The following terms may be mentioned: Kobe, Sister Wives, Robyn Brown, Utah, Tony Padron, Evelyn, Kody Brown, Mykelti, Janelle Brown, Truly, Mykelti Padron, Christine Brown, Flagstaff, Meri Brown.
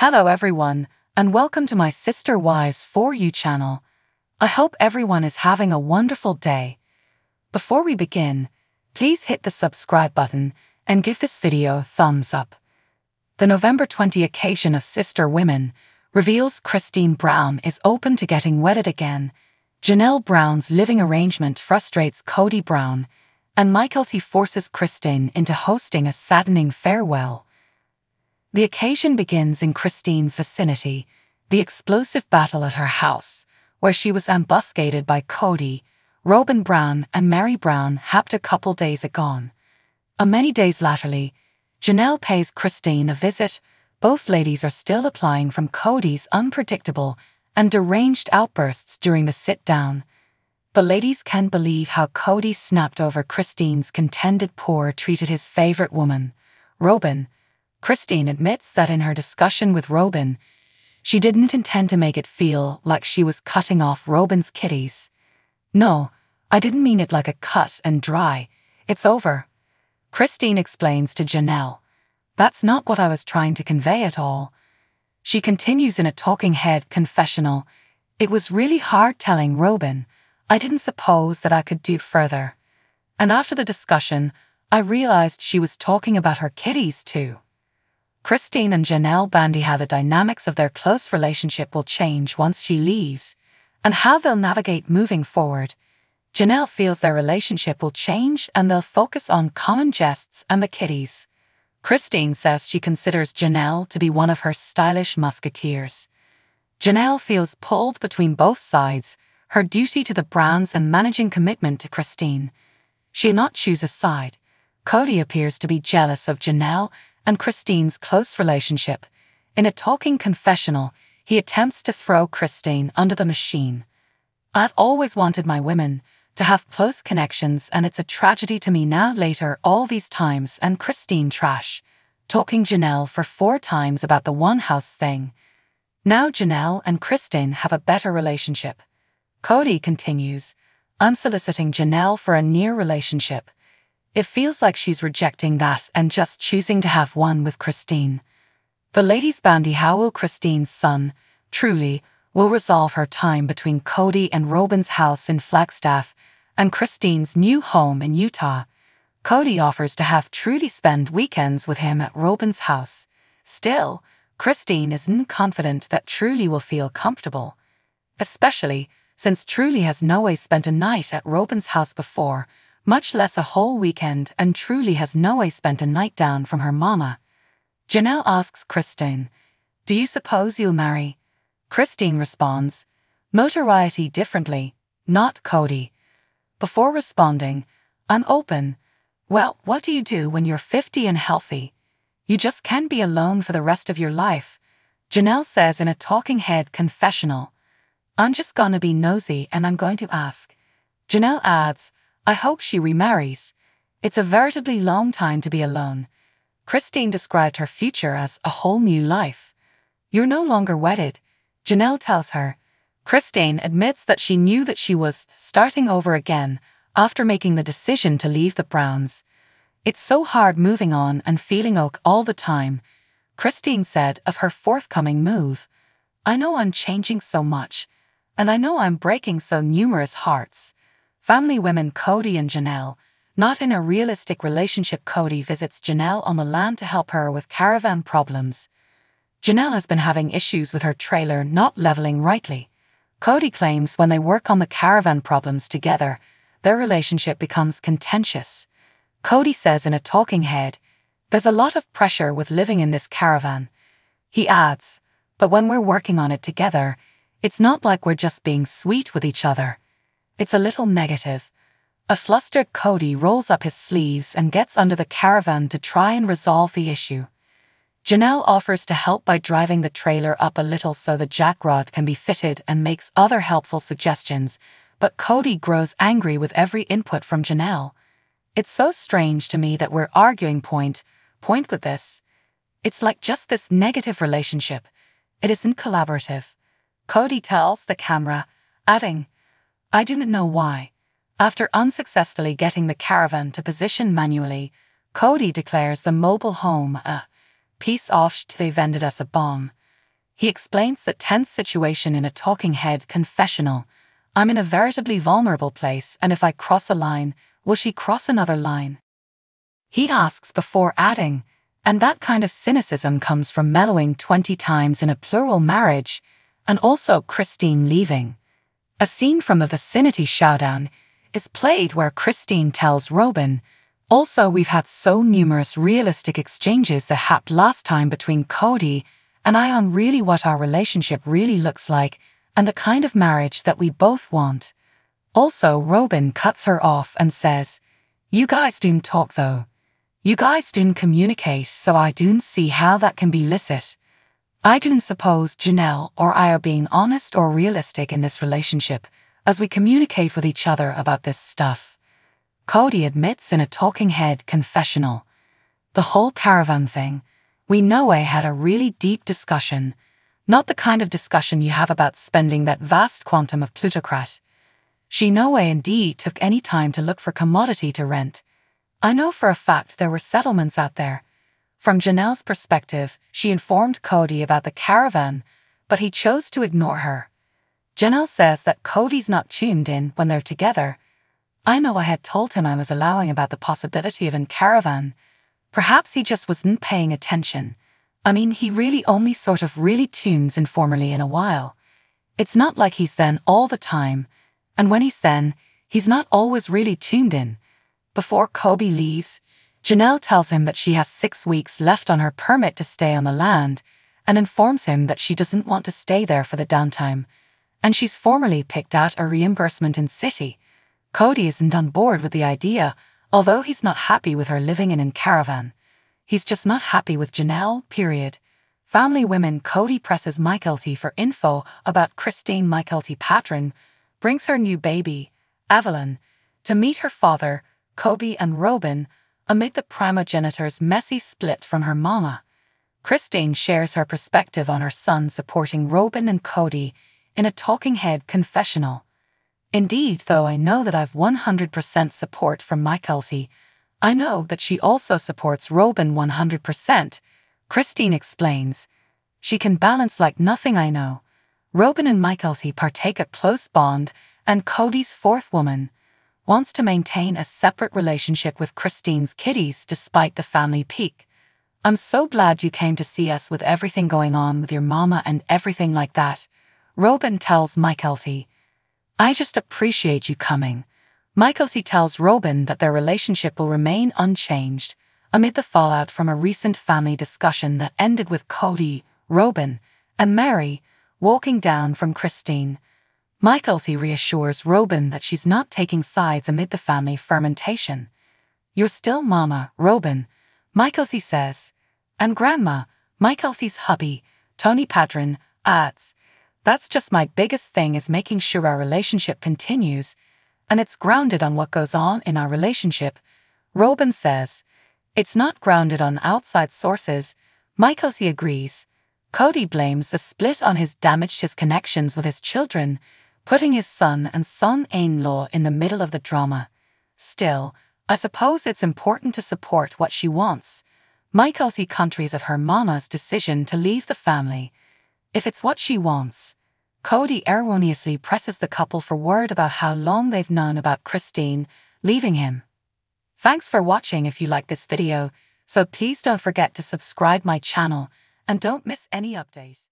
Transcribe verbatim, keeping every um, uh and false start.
Hello everyone, and welcome to my Sister Wives For You channel. I hope everyone is having a wonderful day. Before we begin, please hit the subscribe button and give this video a thumbs up. The November twentieth occasion of Sister Women reveals Christine Brown is open to getting wedded again, Janelle Brown's living arrangement frustrates Kody Brown, and Mykelti forces Christine into hosting a saddening farewell. The occasion begins in Christine's vicinity, the explosive battle at her house, where she was ambuscaded by Kody, Robyn Brown and Meri Brown happed a couple days agone. A many days latterly, Janelle pays Christine a visit. Both ladies are still applying from Kody's unpredictable and deranged outbursts during the sit-down. The ladies can't believe how Kody snapped over Christine's contended poor treated his favorite woman, Robyn. Christine admits that in her discussion with Robyn, she didn't intend to make it feel like she was cutting off Robyn's kitties. No, I didn't mean it like a cut and dry. It's over. Christine explains to Janelle. That's not what I was trying to convey at all. She continues in a talking head confessional. It was really hard telling Robyn. I didn't suppose that I could do further. And after the discussion, I realized she was talking about her kitties too. Christine and Janelle bandy how the dynamics of their close relationship will change once she leaves, and how they'll navigate moving forward. Janelle feels their relationship will change and they'll focus on common jests and the kitties. Christine says she considers Janelle to be one of her stylish musketeers. Janelle feels pulled between both sides, her duty to the Browns and managing commitment to Christine. She did not choose a side. Kody appears to be jealous of Janelle and Christine's close relationship. In a talking confessional, he attempts to throw Christine under the machine. I've always wanted my women to have close connections, and it's a tragedy to me now later all these times and Christine trash, talking Janelle for four times about the one house thing. Now Janelle and Christine have a better relationship. Kody continues, I'm soliciting Janelle for a near relationship. It feels like she's rejecting that and just choosing to have one with Christine. The ladies bandy how will Christine's son, Truly, will resolve her time between Kody and Robyn's house in Flagstaff and Christine's new home in Utah. Kody offers to have Truly spend weekends with him at Robyn's house. Still, Christine isn't confident that Truly will feel comfortable, especially since Truly has no way spent a night at Robyn's house before, much less a whole weekend, and Truly has no way spent a night down from her mama. Janelle asks Christine, do you suppose you'll marry? Christine responds, notoriety differently, not Kody. Before responding, I'm open. Well, what do you do when you're fifty and healthy? You just can't be alone for the rest of your life. Janelle says in a talking head confessional, I'm just gonna be nosy and I'm going to ask. Janelle adds, I hope she remarries. It's a veritably long time to be alone. Christine described her future as a whole new life. You're no longer wedded, Janelle tells her. Christine admits that she knew that she was starting over again after making the decision to leave the Browns. It's so hard moving on and feeling oak all the time, Christine said of her forthcoming move. I know I'm changing so much, and I know I'm breaking so numerous hearts. Family women Kody and Janelle, not in a realistic relationship. Kody visits Janelle on the land to help her with caravan problems. Janelle has been having issues with her trailer not leveling rightly. Kody claims when they work on the caravan problems together, their relationship becomes contentious. Kody says in a talking head, there's a lot of pressure with living in this caravan. He adds, but when we're working on it together, it's not like we're just being sweet with each other. It's a little negative. A flustered Kody rolls up his sleeves and gets under the caravan to try and resolve the issue. Janelle offers to help by driving the trailer up a little so the jack rod can be fitted and makes other helpful suggestions, but Kody grows angry with every input from Janelle. It's so strange to me that we're arguing point, point with this. It's like just this negative relationship. It isn't collaborative. Kody tells the camera, adding, I didn't know why. After unsuccessfully getting the caravan to position manually, Kody declares the mobile home a piece off they vended us a bomb. He explains the tense situation in a talking head confessional. I'm in a veritably vulnerable place, and if I cross a line, will she cross another line? He asks before adding, and that kind of cynicism comes from mellowing twenty times in a plural marriage, and also Christine leaving. A scene from a vicinity showdown is played where Christine tells Robyn, also we've had so numerous realistic exchanges that happened last time between Kody and I on really what our relationship really looks like and the kind of marriage that we both want. Also, Robyn cuts her off and says, you guys don't talk though. You guys don't communicate, so I don't see how that can be licit. I don't suppose Janelle or I are being honest or realistic in this relationship as we communicate with each other about this stuff. Kody admits in a talking head confessional. The whole caravan thing, we know I had a really deep discussion, not the kind of discussion you have about spending that vast quantum of plutocrat. She no way indeed took any time to look for commodity to rent. I know for a fact there were settlements out there. From Janelle's perspective, she informed Kody about the caravan, but he chose to ignore her. Janelle says that Kody's not tuned in when they're together. I know I had told him I was allowing about the possibility of an caravan. Perhaps he just wasn't paying attention. I mean, he really only sort of really tunes informally in a while. It's not like he's then all the time, and when he's then, he's not always really tuned in. Before Kobe leaves, Janelle tells him that she has six weeks left on her permit to stay on the land and informs him that she doesn't want to stay there for the downtime, and she's formally picked out a reimbursement in city. Kody isn't on board with the idea, although he's not happy with her living in a caravan. He's just not happy with Janelle, period. Family women. Kody presses Mykelti for info about Christine. Mykelti Padron brings her new baby, Evelyn, to meet her father, Kobe and Robyn, amid the primogenitor's messy split from her mama. Christine shares her perspective on her son supporting Robyn and Kody in a talking head confessional. Indeed, though I know that I've one hundred percent support from Mykelti, I know that she also supports Robyn one hundred percent, Christine explains. She can balance like nothing I know. Robyn and Mykelti partake a close bond, and Kody's fourth woman wants to maintain a separate relationship with Christine's kiddies despite the family peak. I'm so glad you came to see us with everything going on with your mama and everything like that, Robyn tells Mykelti. I just appreciate you coming. Mykelti tells Robyn that their relationship will remain unchanged amid the fallout from a recent family discussion that ended with Kody, Robyn, and Meri walking down from Christine. Mykelti reassures Robyn that she's not taking sides amid the family fermentation. You're still mama, Robyn, Mykelti says. And grandma, Mykelti's hubby, Tony Padron, adds. That's just my biggest thing is making sure our relationship continues, and it's grounded on what goes on in our relationship, Robyn says. It's not grounded on outside sources, Mykelti agrees. Kody blames the split on his damaged his connections with his children, putting his son and son-in-law in the middle of the drama. Still, I suppose it's important to support what she wants. Mykelti countries of her mama's decision to leave the family, if it's what she wants. Kody erroneously presses the couple for word about how long they've known about Christine leaving him. Thanks for watching. If you like this video, so please don't forget to subscribe my channel and don't miss any updates.